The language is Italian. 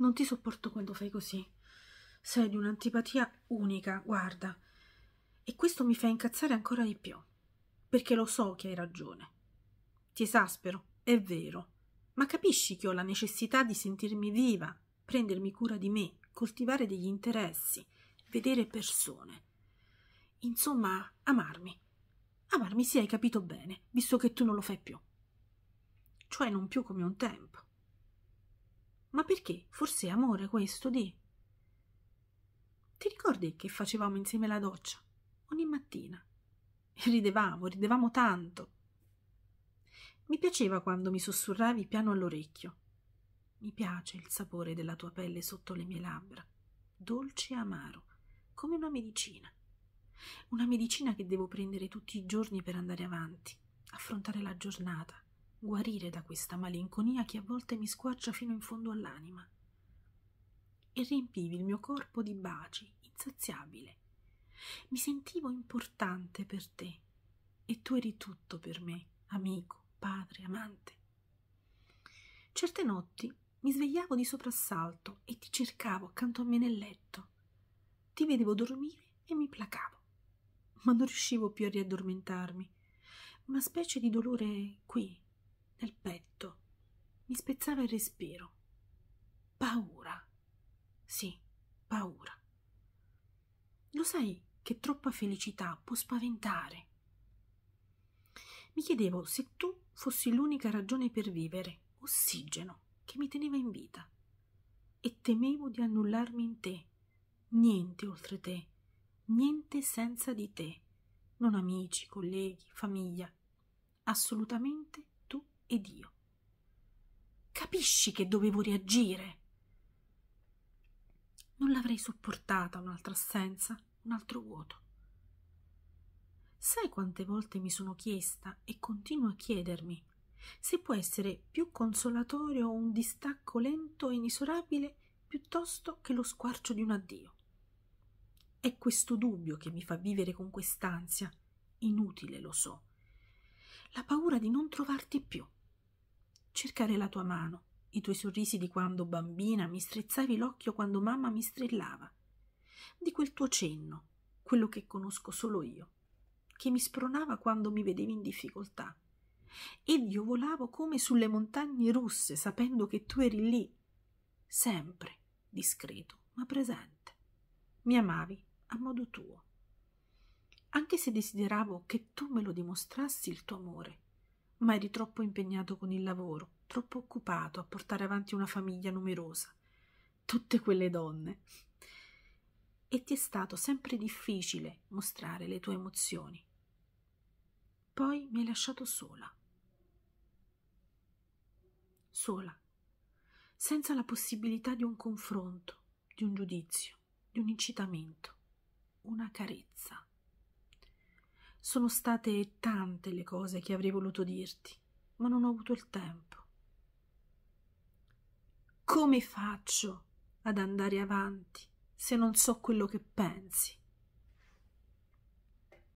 Non ti sopporto quando fai così. Sei di un'antipatia unica, guarda. E questo mi fa incazzare ancora di più, perché lo so che hai ragione. Ti esaspero, è vero, ma capisci che ho la necessità di sentirmi viva, prendermi cura di me, coltivare degli interessi, vedere persone. Insomma, amarmi. Amarmi, sì, hai capito bene, visto che tu non lo fai più. Cioè non più come un tempo. Ma perché? Forse è amore questo, di... Ti ricordi che facevamo insieme la doccia? Ogni mattina. E ridevamo tanto. Mi piaceva quando mi sussurravi piano all'orecchio. Mi piace il sapore della tua pelle sotto le mie labbra, dolce e amaro, come una medicina. Una medicina che devo prendere tutti i giorni per andare avanti, affrontare la giornata, guarire da questa malinconia che a volte mi squarcia fino in fondo all'anima. E riempivi il mio corpo di baci, insaziabile. Mi sentivo importante per te e tu eri tutto per me, amico, padre, amante. Certe notti mi svegliavo di soprassalto e ti cercavo accanto a me nel letto. Ti vedevo dormire e mi placavo, ma non riuscivo più a riaddormentarmi. Una specie di dolore qui, nel petto, mi spezzava il respiro. Paura. Sì, paura. Lo sai che troppa felicità può spaventare. Mi chiedevo se tu fossi l'unica ragione per vivere, ossigeno, che mi teneva in vita. E temevo di annullarmi in te. Niente oltre te. Niente senza di te. Non amici, colleghi, famiglia. Assolutamente tu ed io. Capisci che dovevo reagire? Non l'avrei sopportata un'altra assenza, un altro vuoto. Sai quante volte mi sono chiesta e continuo a chiedermi se può essere più consolatorio un distacco lento e inesorabile piuttosto che lo squarcio di un addio. È questo dubbio che mi fa vivere con quest'ansia, inutile lo so. La paura di non trovarti più. Cercare la tua mano. I tuoi sorrisi di quando bambina mi strizzavi l'occhio quando mamma mi strillava, di quel tuo cenno, quello che conosco solo io, che mi spronava quando mi vedevi in difficoltà. Ed io volavo come sulle montagne russe, sapendo che tu eri lì, sempre discreto ma presente. Mi amavi a modo tuo, anche se desideravo che tu me lo dimostrassi il tuo amore, ma eri troppo impegnato con il lavoro, troppo occupato a portare avanti una famiglia numerosa, tutte quelle donne. E ti è stato sempre difficile mostrare le tue emozioni. Poi mi hai lasciato sola. Sola, senza la possibilità di un confronto, di un giudizio, di un incitamento, una carezza. Sono state tante le cose che avrei voluto dirti, ma non ho avuto il tempo. Come faccio ad andare avanti se non so quello che pensi?